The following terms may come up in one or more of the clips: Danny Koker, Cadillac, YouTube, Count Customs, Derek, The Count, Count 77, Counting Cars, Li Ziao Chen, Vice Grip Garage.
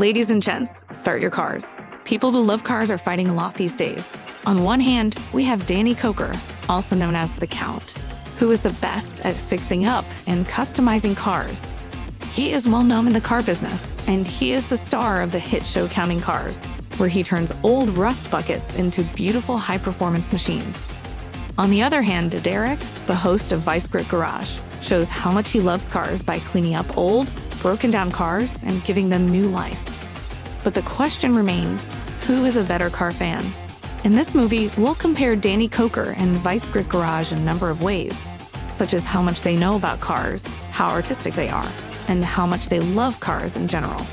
Ladies and gents, start your cars. People who love cars are fighting a lot these days. On the one hand, we have Danny Koker, also known as The Count, who is the best at fixing up and customizing cars. He is well known in the car business, and he is the star of the hit show Counting Cars, where he turns old rust buckets into beautiful high-performance machines. On the other hand, Derek, the host of Vice Grip Garage, shows how much he loves cars by cleaning up old, broken-down cars and giving them new life. But the question remains, who is a better car fan? In this movie, we'll compare Danny Koker and Vice Grip Garage in a number of ways, such as how much they know about cars, how artistic they are, and how much they love cars in general.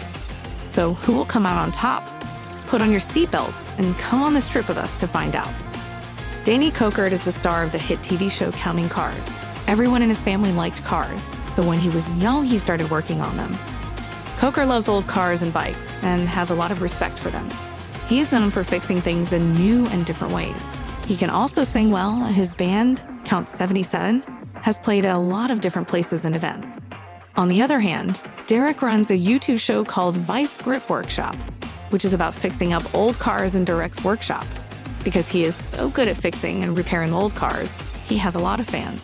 So who will come out on top? Put on your seatbelts and come on this trip with us to find out. Danny Koker is the star of the hit TV show Counting Cars. Everyone in his family liked cars, so when he was young, he started working on them. Koker loves old cars and bikes and has a lot of respect for them. He is known for fixing things in new and different ways. He can also sing well, and his band, Count 77, has played at a lot of different places and events. On the other hand, Derek runs a YouTube show called Vice Grip Workshop, which is about fixing up old cars in Derek's workshop. Because he is so good at fixing and repairing old cars, he has a lot of fans.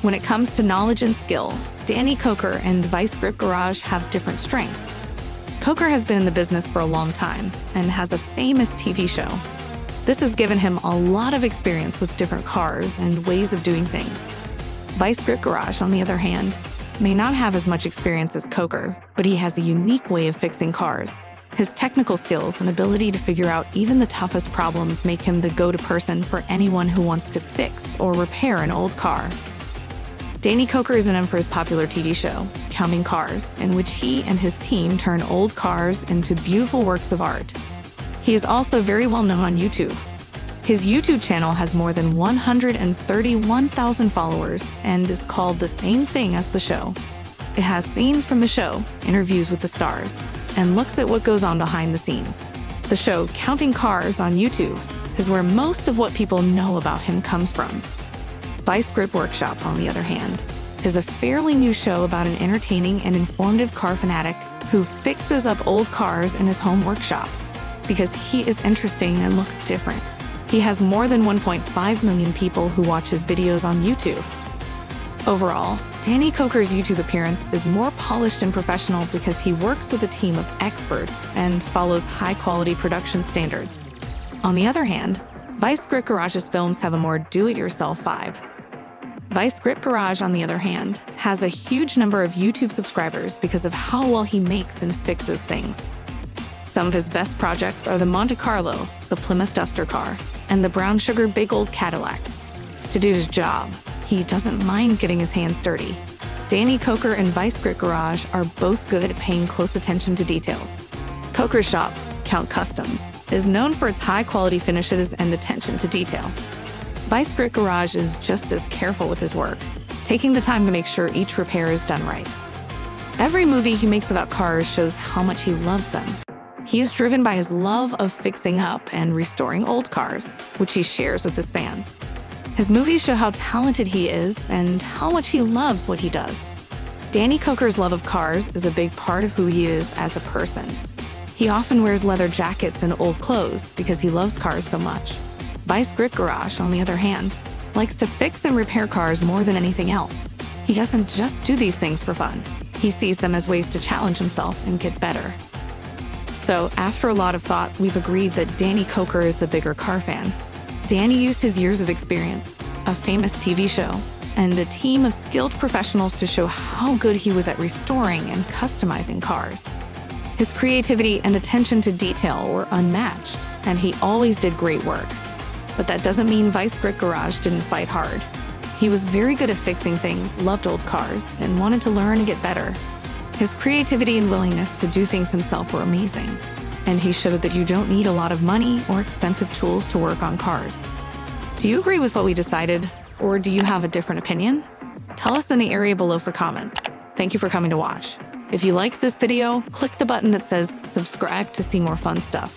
When it comes to knowledge and skill, Danny Koker and Vice Grip Garage have different strengths. Koker has been in the business for a long time and has a famous TV show. This has given him a lot of experience with different cars and ways of doing things. Vice Grip Garage, on the other hand, may not have as much experience as Koker, but he has a unique way of fixing cars. His technical skills and ability to figure out even the toughest problems make him the go-to person for anyone who wants to fix or repair an old car. Danny Koker is known for his popular TV show, Counting Cars, in which he and his team turn old cars into beautiful works of art. He is also very well known on YouTube. His YouTube channel has more than 131,000 followers and is called the same thing as the show. It has scenes from the show, interviews with the stars, and looks at what goes on behind the scenes. The show Counting Cars on YouTube is where most of what people know about him comes from. Vice Grip Workshop, on the other hand, is a fairly new show about an entertaining and informative car fanatic who fixes up old cars in his home workshop. Because he is interesting and looks different, he has more than 1.5 million people who watch his videos on YouTube. Overall, Danny Koker's YouTube appearance is more polished and professional because he works with a team of experts and follows high-quality production standards. On the other hand, Vice Grip Garage's films have a more do-it-yourself vibe. Vice Grip Garage, on the other hand, has a huge number of YouTube subscribers because of how well he makes and fixes things. Some of his best projects are the Monte Carlo, the Plymouth Duster car, and the Brown Sugar Big Old Cadillac. To do his job, he doesn't mind getting his hands dirty. Danny Koker and Vice Grip Garage are both good at paying close attention to details. Koker's shop, Count Customs, is known for its high-quality finishes and attention to detail. Vice Grip Garage is just as careful with his work, taking the time to make sure each repair is done right. Every movie he makes about cars shows how much he loves them. He is driven by his love of fixing up and restoring old cars, which he shares with his fans. His movies show how talented he is and how much he loves what he does. Danny Koker's love of cars is a big part of who he is as a person. He often wears leather jackets and old clothes because he loves cars so much. Vice Grip Garage, on the other hand, likes to fix and repair cars more than anything else. He doesn't just do these things for fun. He sees them as ways to challenge himself and get better. So after a lot of thought, we've agreed that Danny Koker is the bigger car fan. Danny used his years of experience, a famous TV show, and a team of skilled professionals to show how good he was at restoring and customizing cars. His creativity and attention to detail were unmatched, and he always did great work. But that doesn't mean Vice Grip Garage didn't fight hard. He was very good at fixing things, loved old cars, and wanted to learn and get better. His creativity and willingness to do things himself were amazing. And he showed that you don't need a lot of money or expensive tools to work on cars. Do you agree with what we decided, or do you have a different opinion? Tell us in the area below for comments. Thank you for coming to watch. If you liked this video, click the button that says subscribe to see more fun stuff.